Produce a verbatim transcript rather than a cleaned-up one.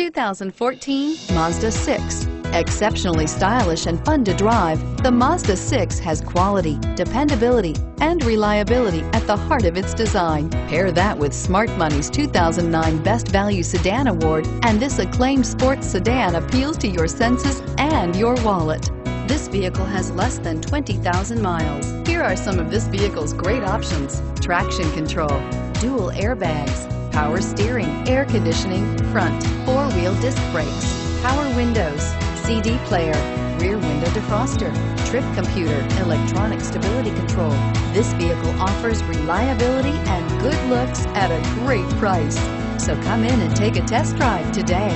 two thousand fourteen Mazda six. Exceptionally stylish and fun to drive, the Mazda six has quality, dependability, and reliability at the heart of its design. Pair that with Smart Money's two thousand nine Best Value Sedan Award, and this acclaimed sports sedan appeals to your senses and your wallet. This vehicle has less than twenty thousand miles. Here are some of this vehicle's great options: traction control, dual airbags, power steering, air conditioning, front, four-wheel disc brakes, power windows, C D player, rear window defroster, trip computer, electronic stability control. This vehicle offers reliability and good looks at a great price. So come in and take a test drive today.